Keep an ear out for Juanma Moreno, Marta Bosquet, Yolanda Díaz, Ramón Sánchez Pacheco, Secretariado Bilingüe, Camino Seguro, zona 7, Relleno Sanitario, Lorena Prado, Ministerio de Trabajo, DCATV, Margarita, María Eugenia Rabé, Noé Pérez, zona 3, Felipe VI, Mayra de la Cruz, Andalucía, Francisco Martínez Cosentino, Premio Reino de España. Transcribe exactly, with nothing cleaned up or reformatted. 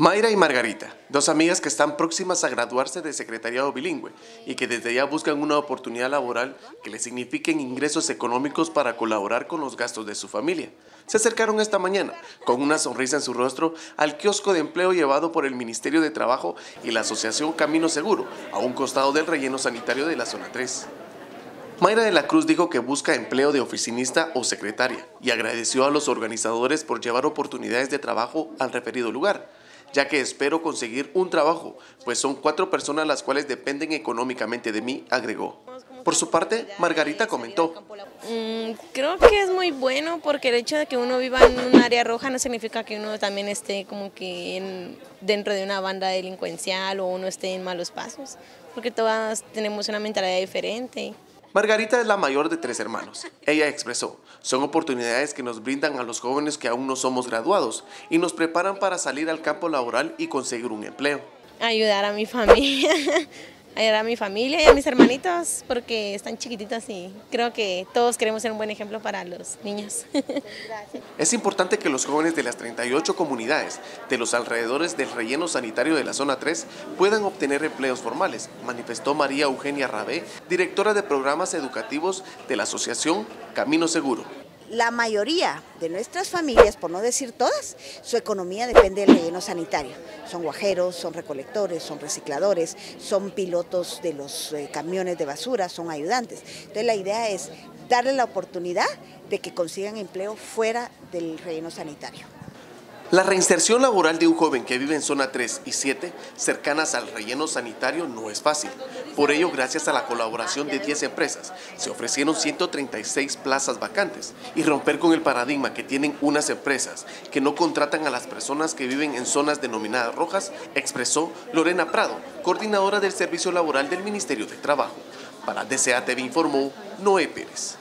Mayra y Margarita, dos amigas que están próximas a graduarse de secretariado bilingüe y que desde ya buscan una oportunidad laboral que les signifiquen ingresos económicos para colaborar con los gastos de su familia. Se acercaron esta mañana, con una sonrisa en su rostro, al kiosco de empleo llevado por el Ministerio de Trabajo y la Asociación Camino Seguro, a un costado del relleno sanitario de la zona tres. Mayra de la Cruz dijo que busca empleo de oficinista o secretaria y agradeció a los organizadores por llevar oportunidades de trabajo al referido lugar, ya que espero conseguir un trabajo, pues son cuatro personas las cuales dependen económicamente de mí, agregó. Por su parte, Margarita comentó. Mm, creo que es muy bueno porque el hecho de que uno viva en un área roja no significa que uno también esté como que en, dentro de una banda delincuencial o uno esté en malos pasos, porque todas tenemos una mentalidad diferente. Margarita es la mayor de tres hermanos. Ella expresó, son oportunidades que nos brindan a los jóvenes que aún no somos graduados y nos preparan para salir al campo laboral y conseguir un empleo. Ayudar a mi familia, ayudar a mi familia y a mis hermanitos porque están chiquititos y creo que todos queremos ser un buen ejemplo para los niños. Es importante que los jóvenes de las treinta y ocho comunidades de los alrededores del relleno sanitario de la zona tres puedan obtener empleos formales, manifestó María Eugenia Rabé, directora de programas educativos de la Asociación Camino Seguro. La mayoría de nuestras familias, por no decir todas, su economía depende del relleno sanitario. Son guajeros, son recolectores, son recicladores, son pilotos de los eh, camiones de basura, son ayudantes. Entonces la idea es darle la oportunidad de que consigan empleo fuera del relleno sanitario. La reinserción laboral de un joven que vive en zona tres y siete, cercanas al relleno sanitario, no es fácil. Por ello, gracias a la colaboración de diez empresas, se ofrecieron ciento treinta y seis plazas vacantes. Y romper con el paradigma que tienen unas empresas que no contratan a las personas que viven en zonas denominadas rojas, expresó Lorena Prado, coordinadora del Servicio Laboral del Ministerio de Trabajo. Para D C A T V informó Noé Pérez.